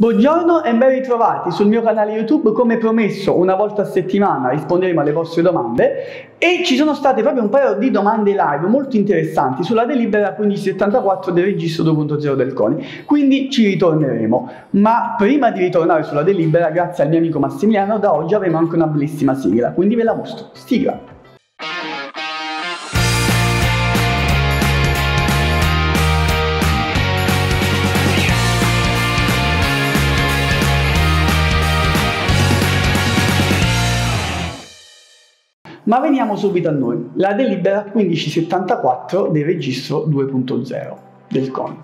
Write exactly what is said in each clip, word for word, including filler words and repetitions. Buongiorno e ben ritrovati sul mio canale YouTube. Come promesso, una volta a settimana risponderemo alle vostre domande e ci sono state proprio un paio di domande live molto interessanti sulla delibera quindici settantaquattro del registro due punto zero del CONI, quindi ci ritorneremo. Ma prima di ritornare sulla delibera, grazie al mio amico Massimiliano, da oggi avremo anche una bellissima sigla, quindi ve la mostro. Sigla! Ma veniamo subito a noi, la delibera quindici settantaquattro del registro due punto zero del CONI.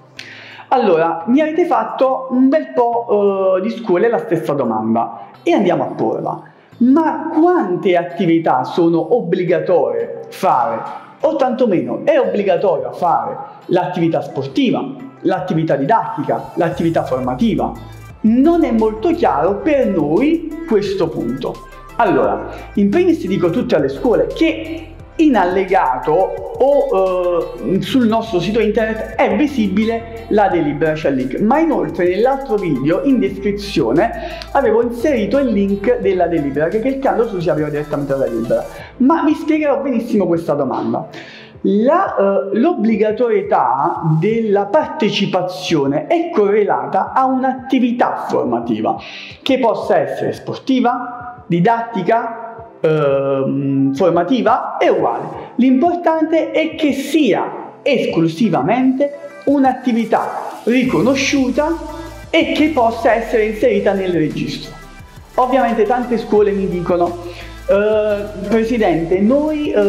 Allora, mi avete fatto un bel po' eh, di scuole la stessa domanda e andiamo a porla. Ma quante attività sono obbligatorie fare, o tantomeno è obbligatoria fare l'attività sportiva, l'attività didattica, l'attività formativa? Non è molto chiaro per noi questo punto. Allora, in primis dico tutte alle scuole che in allegato o eh, sul nostro sito internet è visibile la delibera, c'è il link, ma inoltre nell'altro video in descrizione avevo inserito il link della delibera che cliccando su si apriva direttamente alla delibera, ma vi spiegherò benissimo questa domanda. L'obbligatorietà eh, della partecipazione è correlata a un'attività formativa che possa essere sportiva, didattica, eh, formativa, è uguale. L'importante è che sia esclusivamente un'attività riconosciuta e che possa essere inserita nel registro. Ovviamente tante scuole mi dicono eh, Presidente, noi eh,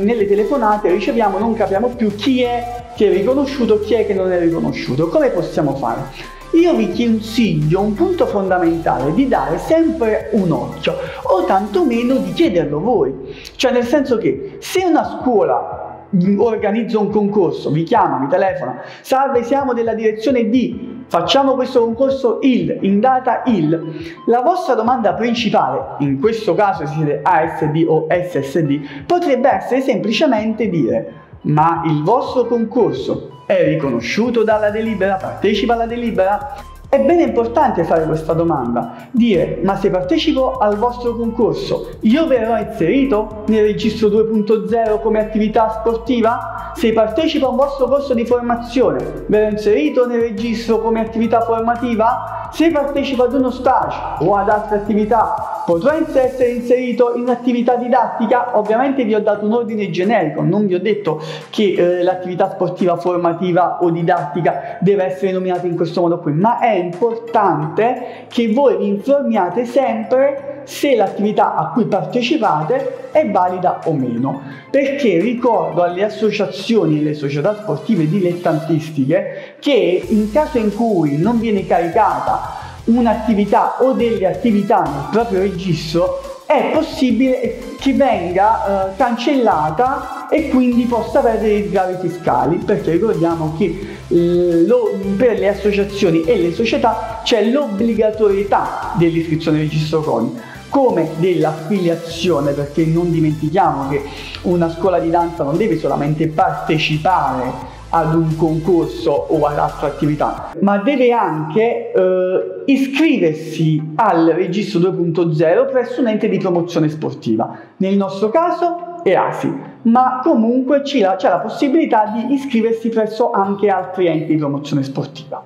nelle telefonate riceviamo, non capiamo più chi è che è riconosciuto, chi è che non è riconosciuto, come possiamo fare? Io vi consiglio un punto fondamentale di dare sempre un occhio o tantomeno di chiederlo voi, cioè nel senso che se una scuola organizza un concorso, vi chiama, vi telefona, salve siamo della direzione D, facciamo questo concorso il, in data il, la vostra domanda principale, in questo caso se siete A S D o S S D, potrebbe essere semplicemente dire ma il vostro concorso è riconosciuto dalla delibera, partecipa alla delibera? È bene importante fare questa domanda, dire ma se partecipo al vostro concorso io verrò inserito nel registro due punto zero come attività sportiva? Se partecipo a un vostro corso di formazione verrò inserito nel registro come attività formativa? Se partecipo ad uno stage o ad altre attività potrò essere inserito in attività didattica? Ovviamente vi ho dato un ordine generico, non vi ho detto che eh, l'attività sportiva, formativa o didattica deve essere nominata in questo modo qui, ma è importante che voi vi informiate sempre se l'attività a cui partecipate è valida o meno, perché ricordo alle associazioni e alle società sportive dilettantistiche che in caso in cui non viene caricata un'attività o delle attività nel proprio registro è possibile che venga eh, cancellata e quindi possa perdere i gravi fiscali, perché ricordiamo che eh, lo, per le associazioni e le società c'è l'obbligatorietà dell'iscrizione al registro CONI come dell'affiliazione, perché non dimentichiamo che una scuola di danza non deve solamente partecipare ad un concorso o ad altre attività, ma deve anche eh, iscriversi al registro due punto zero presso un ente di promozione sportiva, nel nostro caso è A S I, ma comunque c'è la, c'è la possibilità di iscriversi presso anche altri enti di promozione sportiva.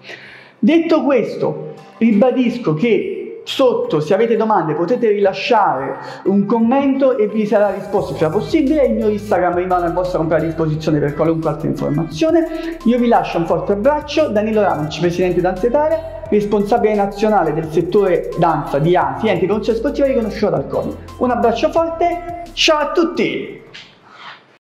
Detto questo, ribadisco che sotto, se avete domande, potete rilasciare un commento e vi sarà risposto se possibile. Il mio Instagram rimane a vostra completa disposizione per qualunque altra informazione. Io vi lascio un forte abbraccio. Danilo Ramici, Presidente Danza Italia, responsabile nazionale del settore danza di A N S I, ente di promozione sportiva riconosciuto dal CONI. Un abbraccio forte, ciao a tutti!